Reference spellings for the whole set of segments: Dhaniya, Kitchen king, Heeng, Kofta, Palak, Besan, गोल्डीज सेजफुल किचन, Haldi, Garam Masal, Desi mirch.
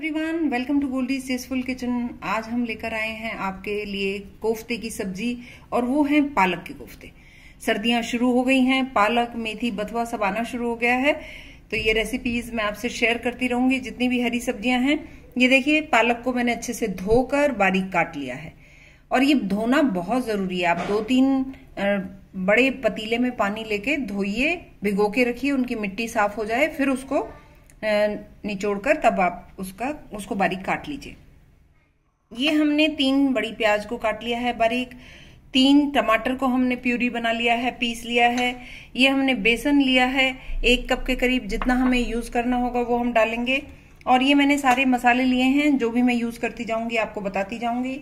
Everyone, welcome to गोल्डीज सेजफुल किचन। आज हम लेकर आए हैं आपके लिए कोफ्ते की सब्जी, और वो है पालक के कोफ्ते। सर्दियां शुरू हो गई हैं, पालक, मेथी, बथुआ सब आना शुरू हो गया है, तो ये रेसिपीज मैं आपसे शेयर करती रहूंगी जितनी भी हरी सब्जियां हैं। ये देखिए, पालक को मैंने अच्छे से धोकर बारीक काट लिया है, और ये धोना बहुत जरूरी है। आप 2-3 बड़े पतीले में पानी लेके धोइए, भिगो के रखिए, उनकी मिट्टी साफ हो जाए, फिर उसको निचोड़कर तब आप उसको बारीक काट लीजिए। ये हमने 3 बड़ी प्याज को काट लिया है बारीक, 3 टमाटर को हमने प्यूरी बना लिया है, पीस लिया है। ये हमने बेसन लिया है 1 कप के करीब, जितना हमें यूज करना होगा वो हम डालेंगे। और ये मैंने सारे मसाले लिए हैं, जो भी मैं यूज करती जाऊंगी आपको बताती जाऊंगी।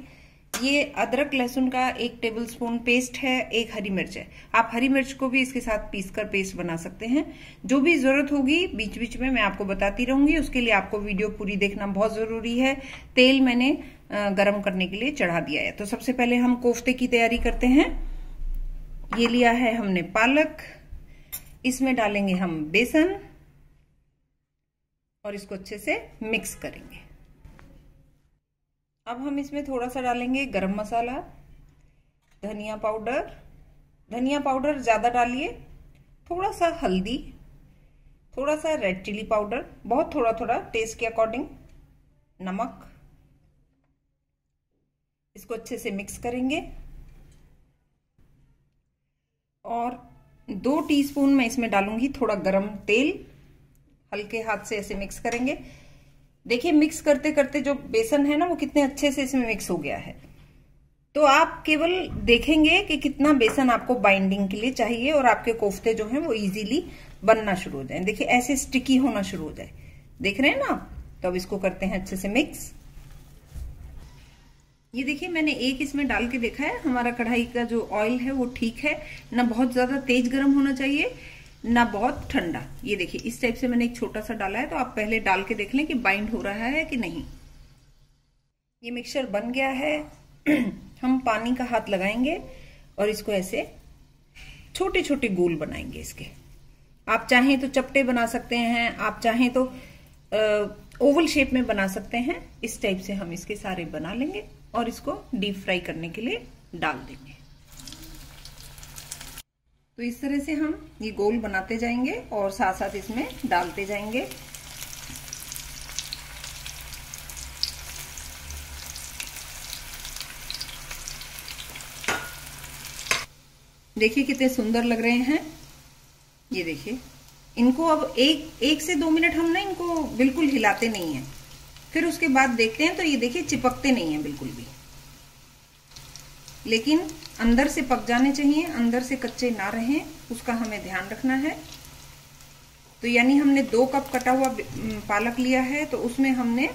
ये अदरक लहसुन का 1 टेबलस्पून पेस्ट है, 1 हरी मिर्च है। आप हरी मिर्च को भी इसके साथ पीसकर पेस्ट बना सकते हैं। जो भी जरूरत होगी बीच बीच में मैं आपको बताती रहूंगी, उसके लिए आपको वीडियो पूरी देखना बहुत जरूरी है। तेल मैंने गरम करने के लिए चढ़ा दिया है। तो सबसे पहले हम कोफ्ते की तैयारी करते हैं। ये लिया है हमने पालक, इसमें डालेंगे हम बेसन और इसको अच्छे से मिक्स करेंगे। अब हम इसमें थोड़ा सा डालेंगे गरम मसाला, धनिया पाउडर ज़्यादा डालिए, थोड़ा सा हल्दी, थोड़ा सा रेड चिली पाउडर, बहुत थोड़ा टेस्ट के अकॉर्डिंग नमक। इसको अच्छे से मिक्स करेंगे। और 2 टीस्पून मैं इसमें डालूंगी थोड़ा गरम तेल, हल्के हाथ से ऐसे मिक्स करेंगे। देखिए, मिक्स करते करते जो बेसन है ना, वो कितने अच्छे से इसमें मिक्स हो गया है। तो आप केवल देखेंगे कि कितना बेसन आपको बाइंडिंग के लिए चाहिए, और आपके कोफ्ते जो हैं वो इजीली बनना शुरू हो जाएं। देखिए, ऐसे स्टिकी होना शुरू हो जाए, देख रहे हैं ना आप। तो अब इसको करते हैं अच्छे से मिक्स। ये देखिए, मैंने 1 इसमें डाल के देखा है। हमारा कढ़ाई का जो ऑयल है वो ठीक है, ना बहुत ज्यादा तेज गर्म होना चाहिए ना बहुत ठंडा। ये देखिए, इस टाइप से मैंने एक छोटा सा डाला है। तो आप पहले डाल के देख लें कि बाइंड हो रहा है कि नहीं। ये मिक्सचर बन गया है। हम पानी का हाथ लगाएंगे और इसको ऐसे छोटे छोटे गोल बनाएंगे इसके। आप चाहें तो चपटे बना सकते हैं, आप चाहें तो ओवल शेप में बना सकते हैं। इस टाइप से हम इसके सारे बना लेंगे और इसको डीप फ्राई करने के लिए डाल देंगे। तो इस तरह से हम ये गोल बनाते जाएंगे और साथ साथ इसमें डालते जाएंगे। देखिए कितने सुंदर लग रहे हैं। ये देखिए, इनको अब 1 से 2 मिनट हम ना इनको बिल्कुल हिलाते नहीं है, फिर उसके बाद देखते हैं। तो ये देखिए, चिपकते नहीं है बिल्कुल भी, लेकिन अंदर से पक जाने चाहिए, अंदर से कच्चे ना रहें, उसका हमें ध्यान रखना है। तो यानी हमने 2 कप कटा हुआ पालक लिया है, तो उसमें हमने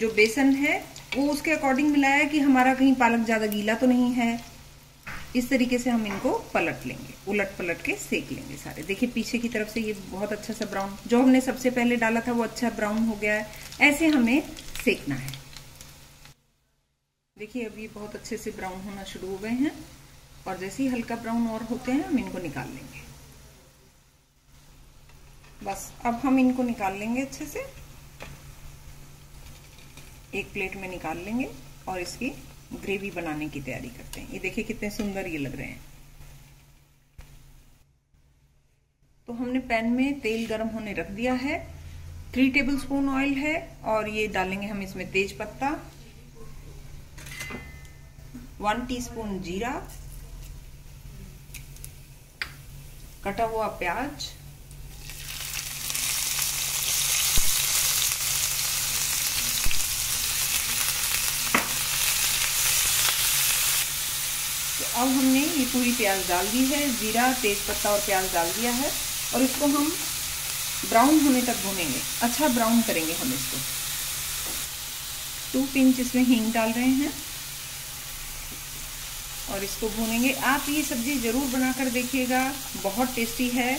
जो बेसन है वो उसके अकॉर्डिंग मिलाया कि हमारा कहीं पालक ज़्यादा गीला तो नहीं है। इस तरीके से हम इनको पलट लेंगे, उलट पलट के सेक लेंगे सारे। देखिए पीछे की तरफ से ये बहुत अच्छा सा ब्राउन, जो हमने सबसे पहले डाला था वो अच्छा ब्राउन हो गया है। ऐसे हमें सेकना है। देखिए अब ये बहुत अच्छे से ब्राउन होना शुरू हो गए हैं, और जैसे ही हल्का ब्राउन और होते हैं हम इनको निकाल लेंगे। बस अब हम इनको निकाल लेंगे अच्छे से, एक प्लेट में निकाल लेंगे और इसकी ग्रेवी बनाने की तैयारी करते हैं। ये देखिए कितने सुंदर ये लग रहे हैं। तो हमने पैन में तेल गर्म होने रख दिया है, 3 टेबलस्पून ऑयल है, और ये डालेंगे हम इसमें तेज पत्ता, 1 टीस्पून जीरा, कटा हुआ प्याज, तो अब हमने ये पूरी प्याज डाल दी है, जीरा, तेज पत्ता और प्याज डाल दिया है, और इसको हम ब्राउन होने तक भूनेंगे, अच्छा ब्राउन करेंगे हम इसको। 2 पिंच इसमें हींग डाल रहे हैं और इसको भूनेंगे। आप ये सब्जी जरूर बनाकर देखिएगा, बहुत टेस्टी है।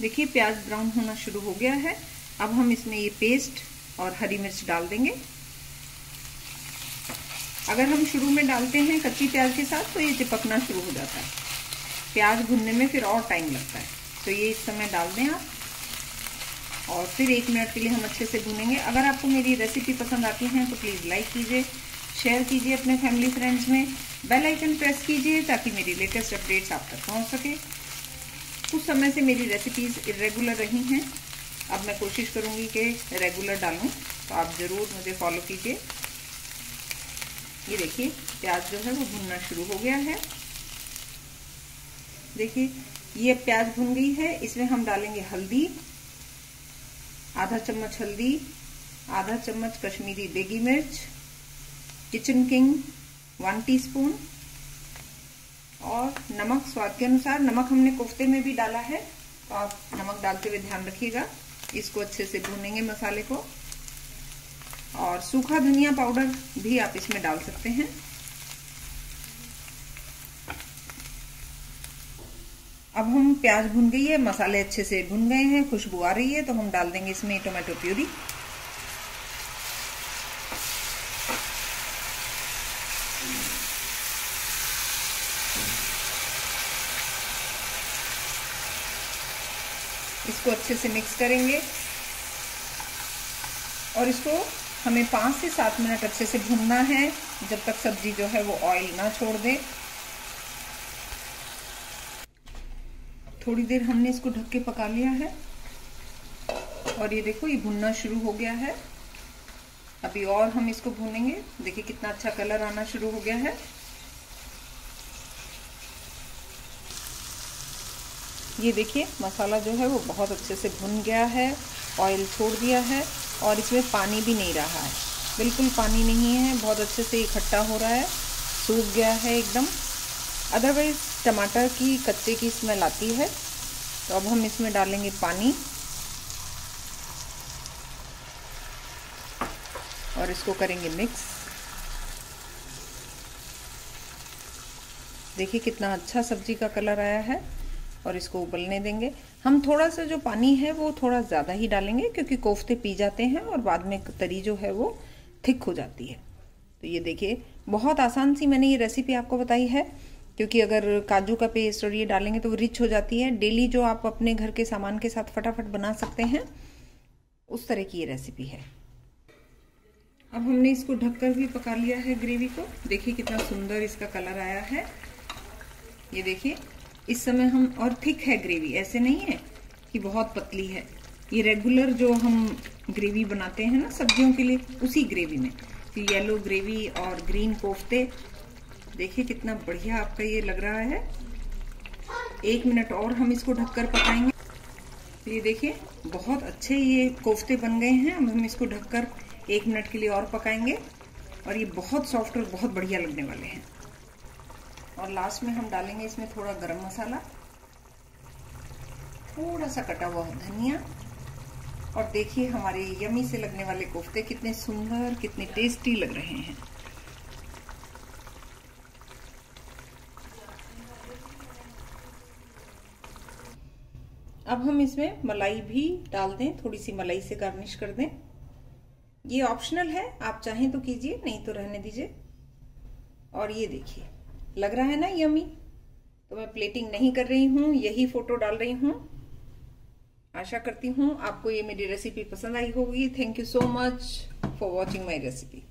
देखिए प्याज ब्राउन होना शुरू हो गया है। अब हम इसमें ये पेस्ट और हरी मिर्च डाल देंगे। अगर हम शुरू में डालते हैं कच्ची प्याज के साथ तो ये चिपकना शुरू हो जाता है, प्याज भुनने में फिर और टाइम लगता है। तो ये इस समय डाल दें आप, और फिर 1 मिनट के लिए हम अच्छे से भूनेंगे। अगर आपको मेरी रेसिपी पसंद आती है तो प्लीज़ लाइक कीजिए, शेयर कीजिए अपने फैमिली फ्रेंड्स में, बेल आइकन प्रेस कीजिए ताकि मेरी लेटेस्ट अपडेट्स आप तक पहुँच सके। कुछ समय से मेरी रेसिपीज़ इरेगुलर रही हैं, अब मैं कोशिश करूँगी कि रेगुलर डालूँ, तो आप ज़रूर मुझे फॉलो कीजिए। ये देखिए प्याज जो है वो भुनना शुरू हो गया है। देखिए ये प्याज भुन गई है, इसमें हम डालेंगे हल्दी, आधा चम्मच हल्दी, आधा चम्मच कश्मीरी देगी मिर्च, किचन किंग 1 टीस्पून और नमक स्वाद के अनुसार। नमक हमने कोफ्ते में भी डाला है तो आप नमक डालते हुए ध्यान रखिएगा। इसको अच्छे से भूनेंगे मसाले को। और सूखा धनिया पाउडर भी आप इसमें डाल सकते हैं। अब हम प्याज भुन गई है, मसाले अच्छे से भुन गए हैं, खुशबू आ रही है, तो हम डाल देंगे इसमें टोमेटो प्यूरी। इसको अच्छे से मिक्स करेंगे और इसको हमें 5 से 7 मिनट अच्छे से भूनना है, जब तक सब्जी जो है वो ऑयल ना छोड़ दे। थोड़ी देर हमने इसको ढक के पका लिया है और ये देखो ये भुनना शुरू हो गया है। अभी और हम इसको भूनेंगे। देखिए कितना अच्छा कलर आना शुरू हो गया है। ये देखिए मसाला जो है वो बहुत अच्छे से भुन गया है, ऑयल छोड़ दिया है और इसमें पानी भी नहीं रहा है, बिल्कुल पानी नहीं है, बहुत अच्छे से इकट्ठा हो रहा है, सूख गया है एकदम। अदरवाइज टमाटर की कच्चे की स्मेल आती है। तो अब हम इसमें डालेंगे पानी और इसको करेंगे मिक्स। देखिए कितना अच्छा सब्जी का कलर आया है और इसको उबलने देंगे। हम थोड़ा सा जो पानी है वो थोड़ा ज़्यादा ही डालेंगे क्योंकि कोफ्ते पी जाते हैं और बाद में तरी जो है वो थिक हो जाती है। तो ये देखिए बहुत आसान सी मैंने ये रेसिपी आपको बताई है, क्योंकि अगर काजू का पेस्ट और ये डालेंगे तो वो रिच हो जाती है। डेली जो आप अपने घर के सामान के साथ फटाफट बना सकते हैं उस तरह की ये रेसिपी है। अब हमने इसको ढककर भी पका लिया है ग्रेवी को। देखिए कितना सुंदर इसका कलर आया है। ये देखिए इस समय हम, और थिक है ग्रेवी, ऐसे नहीं है कि बहुत पतली है। ये रेगुलर जो हम ग्रेवी बनाते हैं ना सब्जियों के लिए, उसी ग्रेवी में तो येलो ग्रेवी और ग्रीन कोफ्ते। देखिए कितना बढ़िया आपका ये लग रहा है। 1 मिनट और हम इसको ढककर पकाएंगे। ये देखिए बहुत अच्छे ये कोफ्ते बन गए हैं। अब हम इसको ढककर 1 मिनट के लिए और पकाएंगे और ये बहुत सॉफ्ट और बहुत बढ़िया लगने वाले हैं। और लास्ट में हम डालेंगे इसमें थोड़ा गरम मसाला, थोड़ा सा कटा हुआ धनिया और देखिए हमारे यमी से लगने वाले कोफ्ते कितने सुंदर, कितने टेस्टी लग रहे हैं। अब हम इसमें मलाई भी डाल दें, थोड़ी सी मलाई से गार्निश कर दें। ये ऑप्शनल है, आप चाहें तो कीजिए नहीं तो रहने दीजिए। और ये देखिए लग रहा है ना यमी, तो मैं प्लेटिंग नहीं कर रही हूँ, यही फोटो डाल रही हूँ। आशा करती हूँ आपको ये मेरी रेसिपी पसंद आई होगी। Thank you so much for watching my recipe.